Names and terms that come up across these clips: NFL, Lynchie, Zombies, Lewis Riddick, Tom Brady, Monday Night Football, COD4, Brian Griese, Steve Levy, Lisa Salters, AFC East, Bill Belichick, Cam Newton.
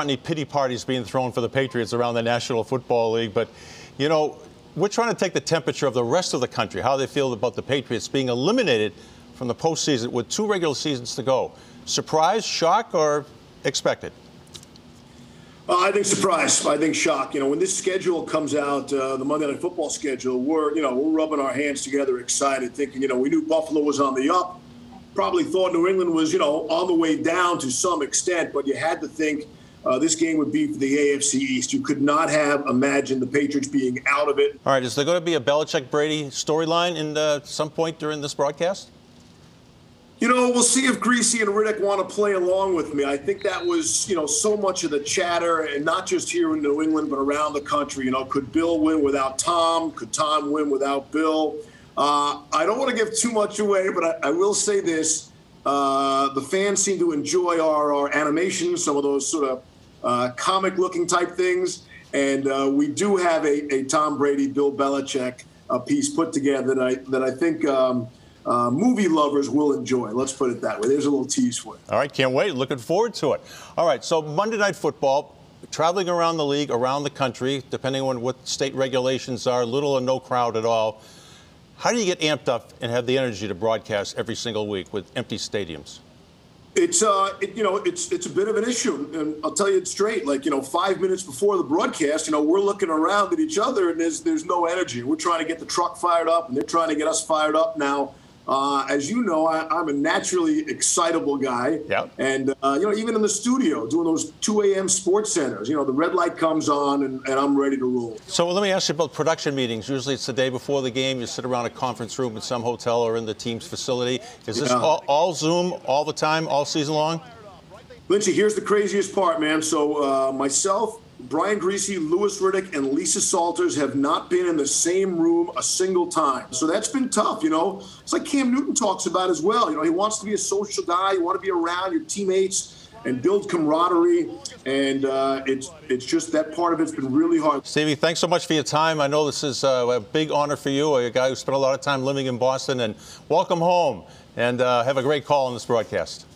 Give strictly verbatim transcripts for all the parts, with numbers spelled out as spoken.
Any pity parties being thrown for the Patriots around the National Football League, but you know, we're trying to take the temperature of the rest of the country, how they feel about the Patriots being eliminated from the postseason with two regular seasons to go. Surprise, shock, or expected? Uh, I think surprise. I think shock. You know, when this schedule comes out, uh, the Monday Night Football schedule, we're you know we're rubbing our hands together, excited, thinking you know we knew Buffalo was on the up, probably thought New England was you know on the way down to some extent, but you had to think. Uh, this game would be for the A F C East. You could not have imagined the Patriots being out of it. All right, is there going to be a Belichick-Brady storyline in the, some point during this broadcast? You know, we'll see if Griese and Riddick want to play along with me. I think that was, you know, so much of the chatter, and not just here in New England, but around the country. You know, could Bill win without Tom? Could Tom win without Bill? Uh, I don't want to give too much away, but I, I will say this. Uh, the fans seem to enjoy our, our animations, some of those sort of Uh, comic-looking type things, and uh, we do have a, a Tom Brady, Bill Belichick uh, piece put together that I, that I think um, uh, movie lovers will enjoy. Let's put it that way. There's a little tease for it. All right, can't wait. Looking forward to it. All right, so Monday Night Football, traveling around the league, around the country, depending on what state regulations are, little or no crowd at all. How do you get amped up and have the energy to broadcast every single week with empty stadiums? It's, uh, it, you know, it's it's a bit of an issue, and I'll tell you it straight. Like, you know, five minutes before the broadcast, you know, we're looking around at each other, and there's there's no energy. We're trying to get the truck fired up, and they're trying to get us fired up now. Uh, as you know, I, I'm a naturally excitable guy. Yep. And, uh, you know, even in the studio, doing those two A M sports centers, you know, the red light comes on, and, and I'm ready to roll. So let me ask you about production meetings. Usually it's the day before the game. You sit around a conference room in some hotel or in the team's facility. Is this yeah. all, all Zoom, all the time, all season long? Lynchie, here's the craziest part, man. So uh, myself, Brian Griese, Lewis Riddick, and Lisa Salters have not been in the same room a single time. So that's been tough, you know. It's like Cam Newton talks about as well. You know, he wants to be a social guy. You want to be around your teammates and build camaraderie. And uh, it's it's just that part of it's been really hard. Stevie, thanks so much for your time. I know this is uh, a big honor for you, a guy who spent a lot of time living in Boston. And welcome home. And uh, have a great call on this broadcast.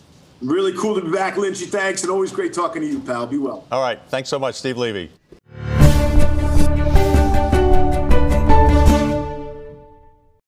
Really cool to be back, Lynchie. Thanks, and always great talking to you, pal. Be well. All right. Thanks so much, Steve Levy.